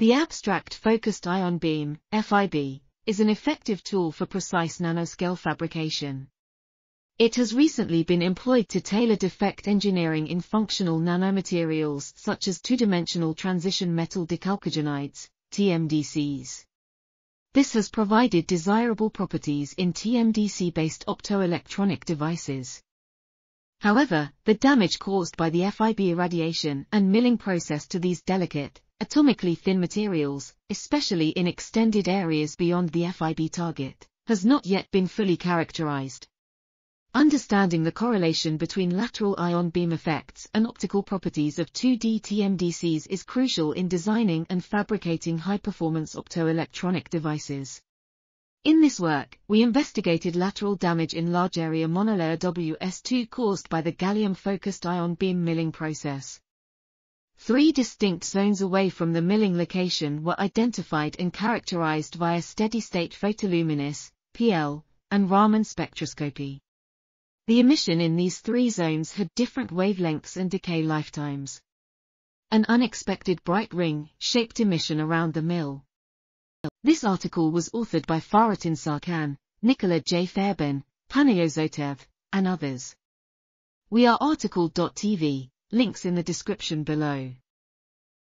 The abstract focused ion beam, FIB, is an effective tool for precise nanoscale fabrication. It has recently been employed to tailor defect engineering in functional nanomaterials such as two-dimensional transition metal decalcogenides, TMDCs. This has provided desirable properties in TMDC-based optoelectronic devices. However, the damage caused by the FIB irradiation and milling process to these delicate, atomically thin materials, especially in extended areas beyond the FIB target, has not yet been fully characterized. Understanding the correlation between lateral ion beam effects and optical properties of 2D TMDCs is crucial in designing and fabricating high-performance optoelectronic devices. In this work, we investigated lateral damage in large-area monolayer WS2 caused by the gallium-focused ion beam milling process. 3 distinct zones away from the milling location were identified and characterized via steady-state photoluminescence (PL) and Raman spectroscopy. The emission in these 3 zones had different wavelengths and decay lifetimes. An unexpected bright ring-shaped emission around the mill. This article was authored by Fahrettin Sarcan, Nicola J. Fairbairn, Panaiot Zotev, and others. We are article.tv, links in the description below.